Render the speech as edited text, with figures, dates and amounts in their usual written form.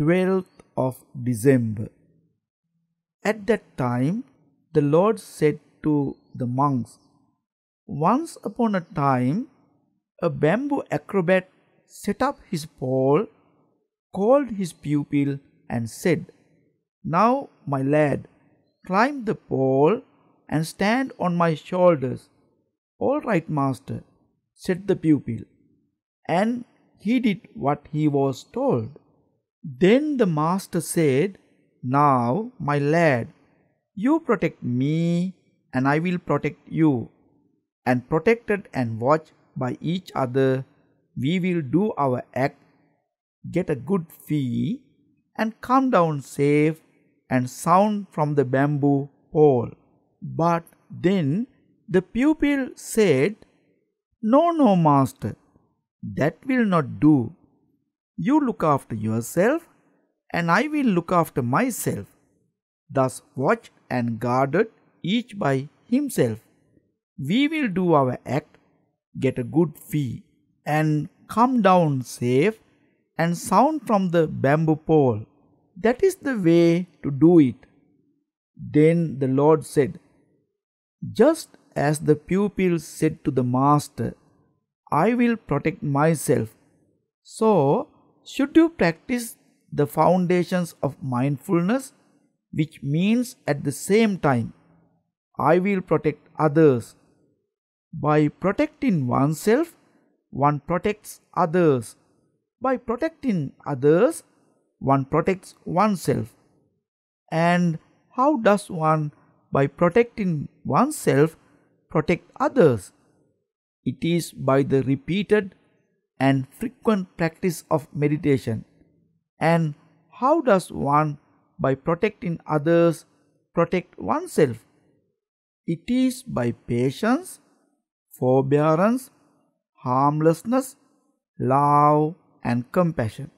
12th of December. At that time, the Lord said to the monks, "Once upon a time, a bamboo acrobat set up his pole, called his pupil and said, 'Now, my lad, climb the pole and stand on my shoulders.' 'All right, master,' said the pupil, and he did what he was told. Then the master said, 'Now, my lad, you protect me and I will protect you, and protected and watched by each other, we will do our act, get a good fee, and come down safe and sound from the bamboo pole.' But then the pupil said, 'No, no, master, that will not do. You look after yourself, and I will look after myself.' Thus watched and guarded each by himself, we will do our act, get a good fee, and come down safe and sound from the bamboo pole. That is the way to do it." Then the Lord said, "Just as the pupil said to the master, 'I will protect myself,' so should you practice the foundations of mindfulness, which means at the same time, 'I will protect others.' By protecting oneself, one protects others. By protecting others, one protects oneself. And how does one, by protecting oneself, protect others? It is by the repeated and frequent practice of meditation. And how does one, by protecting others, protect oneself? It is by patience, forbearance, harmlessness, love, and compassion.